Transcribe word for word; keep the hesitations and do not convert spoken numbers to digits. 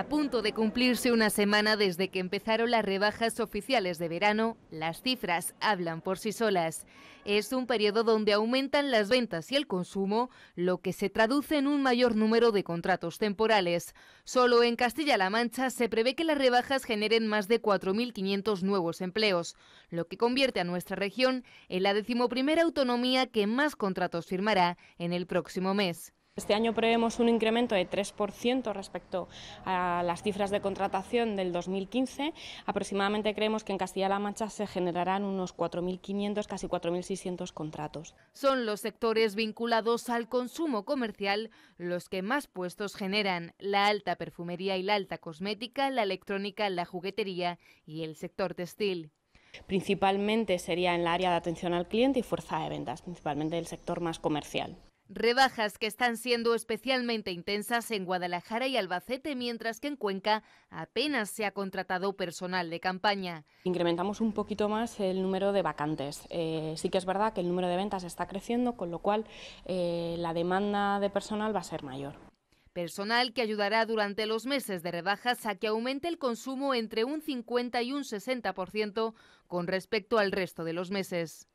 A punto de cumplirse una semana desde que empezaron las rebajas oficiales de verano, las cifras hablan por sí solas. Es un periodo donde aumentan las ventas y el consumo, lo que se traduce en un mayor número de contratos temporales. Solo en Castilla-La Mancha se prevé que las rebajas generen más de cuatro mil quinientos nuevos empleos, lo que convierte a nuestra región en la decimoprimera autonomía que más contratos firmará en el próximo mes. Este año prevemos un incremento de tres por ciento respecto a las cifras de contratación del dos mil quince. Aproximadamente creemos que en Castilla-La Mancha se generarán unos cuatro mil quinientos, casi cuatro mil seiscientos contratos. Son los sectores vinculados al consumo comercial los que más puestos generan: la alta perfumería y la alta cosmética, la electrónica, la juguetería y el sector textil. Principalmente sería en la área de atención al cliente y fuerza de ventas, principalmente del sector más comercial. Rebajas que están siendo especialmente intensas en Guadalajara y Albacete, mientras que en Cuenca apenas se ha contratado personal de campaña. Incrementamos un poquito más el número de vacantes. Eh, sí que es verdad que el número de ventas está creciendo, con lo cual eh, la demanda de personal va a ser mayor. Personal que ayudará durante los meses de rebajas a que aumente el consumo entre un cincuenta y un sesenta por ciento con respecto al resto de los meses.